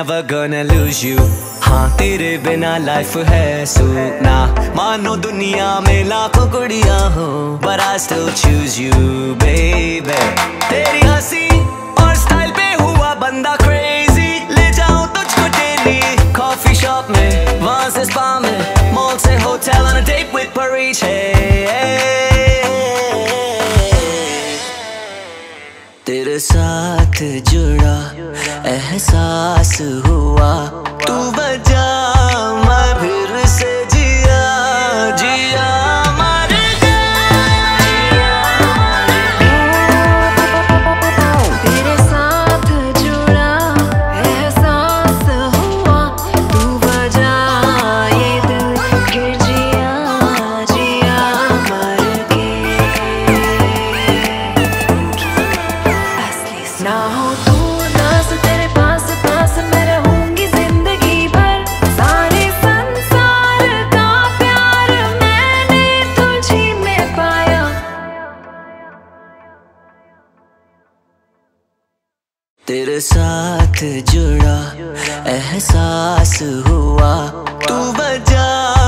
Never gonna lose you. हाँ तेरे बिना life है सूना. मानो दुनिया में लाखों कुड़ियाँ हो, but I still choose you, baby. तेरी हंसी और style पे हुआ बंदा crazy. ले जाऊँ तुझको daily coffee shop में, वहाँ से spa में, mall से hotel on a date with Paris. तेरे साथ जुड़ा एहसास हुआ, तू बजा मैं फिर से जिया जिया मर गया. तेरे साथ जुड़ा एहसास हुआ, तू बजा ये दिल फिर जिया जिया मर गया. ना हो तू दास तेरे पास पास मैं रहूंगी जिंदगी भर. सारे संसार का प्यार मैंने तुझी में पाया. तेरे साथ जुड़ा एहसास हुआ, तू बजा